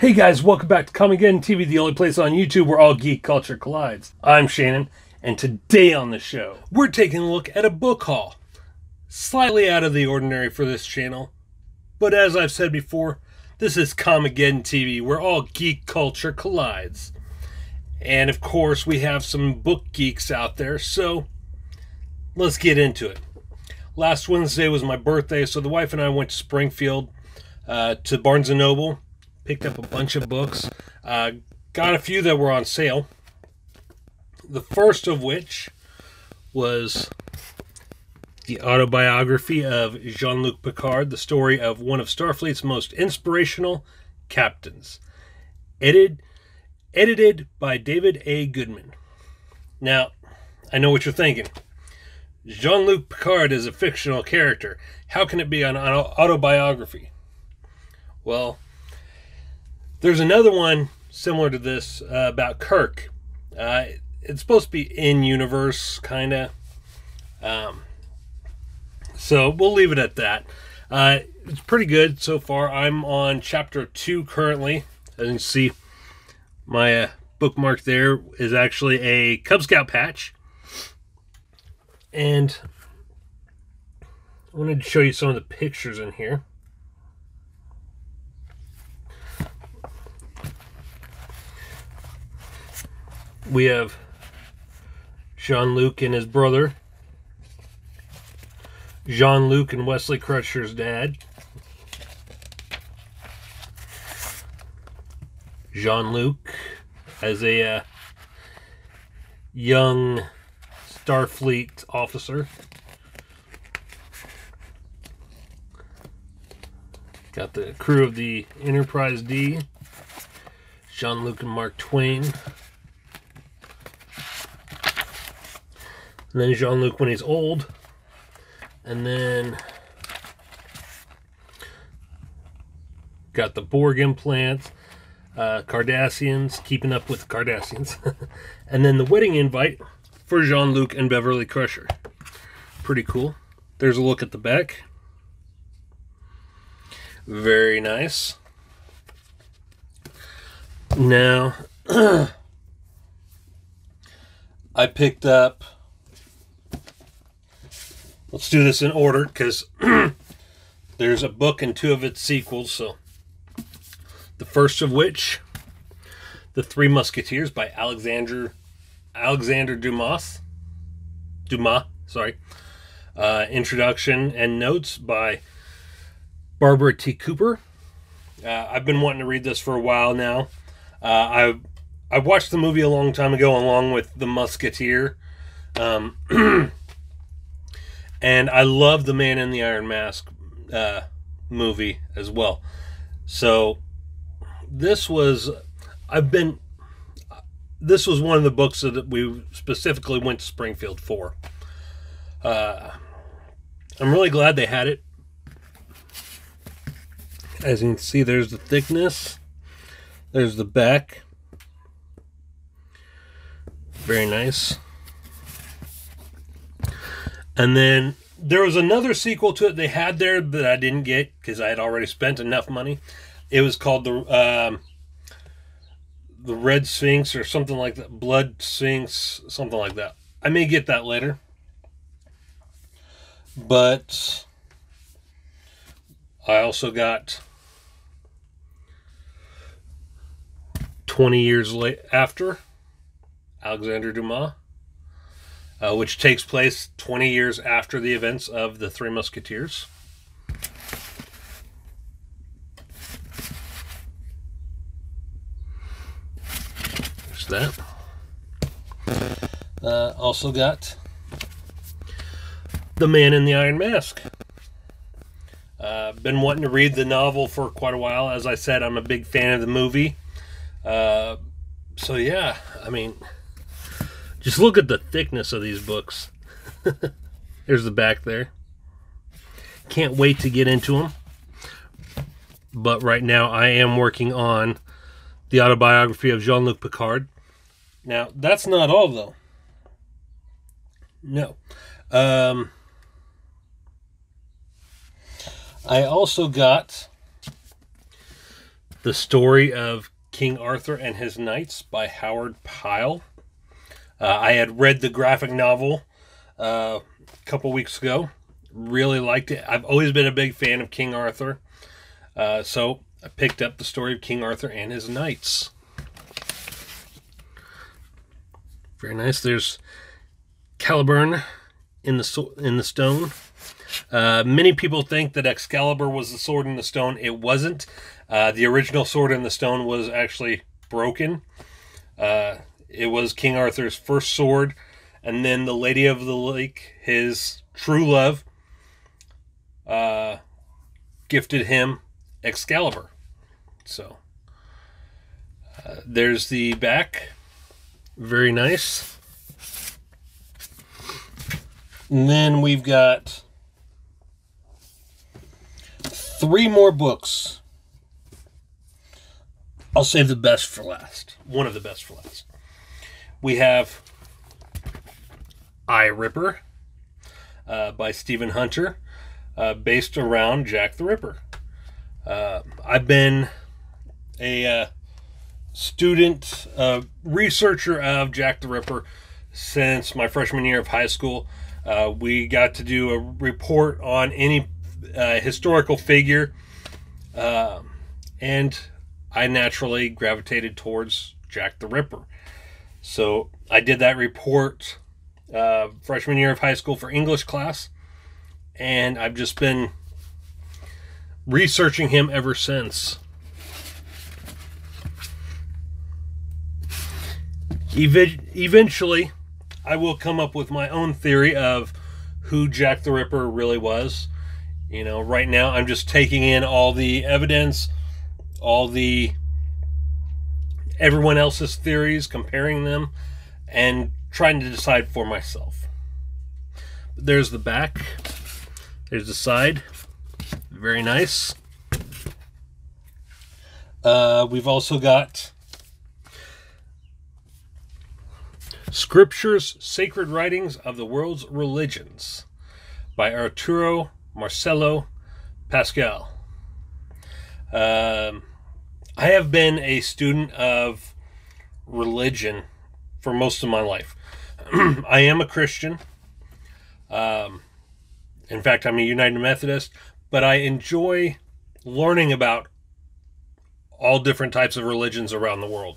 Hey guys, welcome back to Comicgeddon TV, the only place on YouTube where all geek culture collides. I'm Shannon, and today on the show, we're taking a look at a book haul. Slightly out of the ordinary for this channel, but as I've said before, this is Comicgeddon TV, where all geek culture collides. And of course, we have some book geeks out there, so let's get into it. Last Wednesday was my birthday, so the wife and I went to Springfield to Barnes & Noble. Picked up a bunch of books, got a few that were on sale. The first of which was the autobiography of Jean-Luc Picard, the story of one of Starfleet's most inspirational captains, edited by David A. Goodman. Now, I know what you're thinking. Jean-Luc Picard is a fictional character. How can it be an autobiography? Well, there's another one similar to this about Kirk. It's supposed to be in-universe, kind of. So we'll leave it at that. It's pretty good so far. I'm on Chapter 2 currently. As you can see, my bookmark there is actually a Cub Scout patch. And I wanted to show you some of the pictures in here. We have Jean-Luc and his brother, Jean-Luc and Wesley Crusher's dad, Jean-Luc as a young Starfleet officer. Got the crew of the Enterprise D, Jean-Luc and Mark Twain. And then Jean-Luc when he's old. And then got the Borg implants, Cardassians, keeping up with the Cardassians. And then the wedding invite for Jean-Luc and Beverly Crusher. Pretty cool. There's a look at the back. Very nice. Now, I picked up... Let's do this in order, because there's a book and two of its sequels. So, the first of which, The Three Musketeers by Alexandre Dumas. Introduction and notes by Barbara T. Cooper. I've been wanting to read this for a while now. I watched the movie a long time ago, along with The Musketeer. And I love The Man in the Iron Mask movie as well. So this was one of the books that we specifically went to Springfield for. I'm really glad they had it. As you can see, there's the thickness. There's the back. Very nice. And then there was another sequel to it they had there that I didn't get because I had already spent enough money. It was called the Red Sphinx or something like that. Blood Sphinx, something like that. I may get that later. But I also got 20 Years After, Alexandre Dumas. Which takes place 20 years after the events of The Three Musketeers. There's that. Also got The Man in the Iron Mask. Been wanting to read the novel for quite a while. As I said, I'm a big fan of the movie. So yeah, I mean... Just look at the thickness of these books. There's the back there. Can't wait to get into them. But right now I am working on the autobiography of Jean-Luc Picard. Now, that's not all, though. No. I also got The Story of King Arthur and His Knights by Howard Pyle. I had read the graphic novel a couple weeks ago. Really liked it. I've always been a big fan of King Arthur. So I picked up The Story of King Arthur and His Knights. Very nice. There's Caliburn in the stone. Many people think that Excalibur was the sword in the stone. It wasn't. The original sword in the stone was actually broken. It was King Arthur's first sword, and then the Lady of the Lake, his true love, gifted him Excalibur. So there's the back. Very nice. And then we've got three more books. I'll save the best for last. One of the best for last. We have I, Ripper by Stephen Hunter, based around Jack the Ripper. I've been a student, researcher of Jack the Ripper since my freshman year of high school. We got to do a report on any historical figure, and I naturally gravitated towards Jack the Ripper. So I did that report freshman year of high school for English class, and I've just been researching him ever since. Eventually, I will come up with my own theory of who Jack the Ripper really was. You know, right now I'm just taking in all the evidence, all the everyone else's theories, comparing them, and trying to decide for myself. But there's the back. There's the side. Very nice. We've also got Scriptures, Sacred Writings of the World's Religions by Arturo Marcelo Pascal. I have been a student of religion for most of my life. I am a Christian. In fact, I'm a United Methodist, but I enjoy learning about all different types of religions around the world.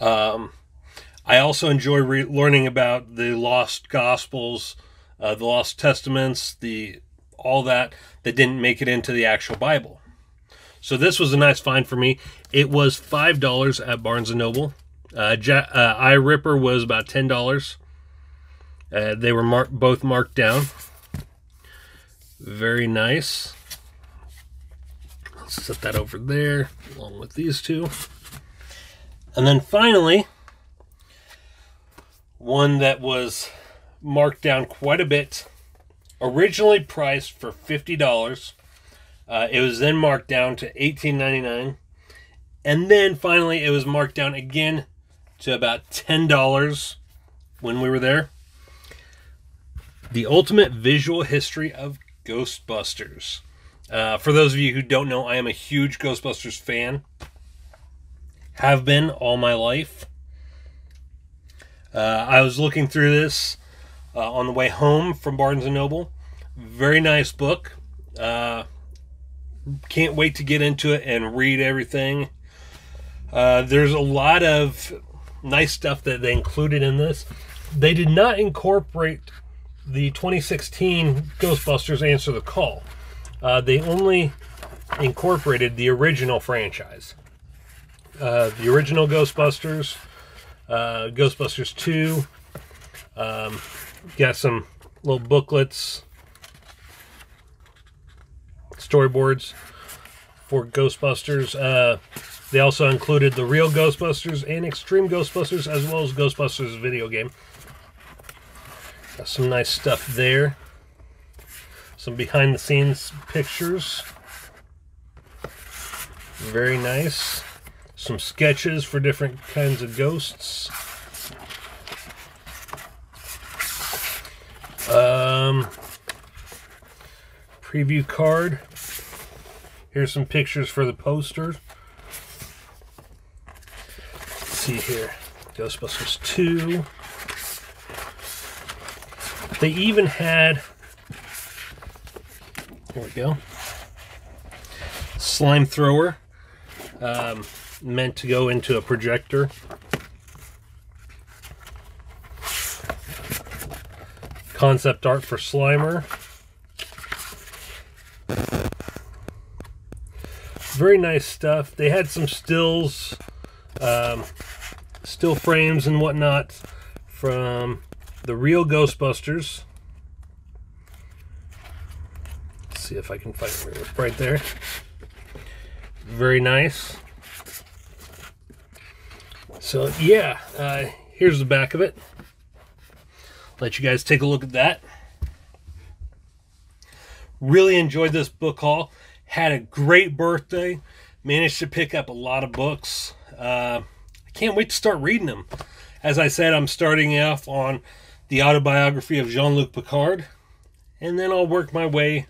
I also enjoy learning about the lost gospels, the lost testaments, all that didn't make it into the actual Bible. So this was a nice find for me. It was $5 at Barnes & Noble. I, Ripper was about $10. They were both marked down. Very nice. Let's set that over there along with these two. And then finally, one that was marked down quite a bit, originally priced for $50. It was then marked down to $18.99. And then finally, it was marked down again to about $10 when we were there. The Ultimate Visual History of Ghostbusters. For those of you who don't know, I am a huge Ghostbusters fan. Have been all my life. I was looking through this on the way home from Barnes & Noble. Very nice book. Can't wait to get into it and read everything. There's a lot of nice stuff that they included in this. They did not incorporate the 2016 Ghostbusters Answer the Call. They only incorporated the original franchise. The original Ghostbusters, Ghostbusters 2, got some little booklets, storyboards for Ghostbusters. They also included the real Ghostbusters and Extreme Ghostbusters, as well as Ghostbusters video game. Got some nice stuff there. Some behind the scenes pictures. Very nice. Some sketches for different kinds of ghosts. Preview card. Here's some pictures for the poster. Let's see here. Ghostbusters 2. They even had... There we go. Slime thrower. Meant to go into a projector. Concept art for Slimer. Very nice stuff. They had some stills, still frames and whatnot from the real Ghostbusters. Let's see if I can find it right there. Very nice. So yeah, here's the back of it. Let you guys take a look at that. Really enjoyed this book haul. Had a great birthday. Managed to pick up a lot of books. I can't wait to start reading them. As I said, I'm starting off on the autobiography of Jean-Luc Picard, and then I'll work my way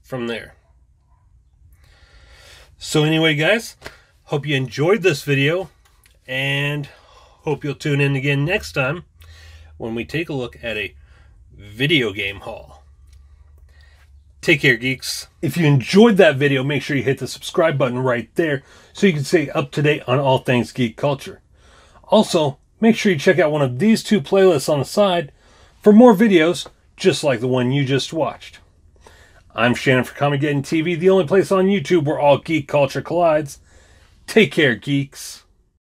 from there. So anyway, guys, hope you enjoyed this video, and hope you'll tune in again next time when we take a look at a video game haul. Take care, geeks. If you enjoyed that video, make sure you hit the subscribe button right there so you can stay up to date on all things geek culture. Also, make sure you check out one of these two playlists on the side for more videos just like the one you just watched. I'm Shannon for Comicgeddon TV, the only place on YouTube where all geek culture collides. Take care, geeks.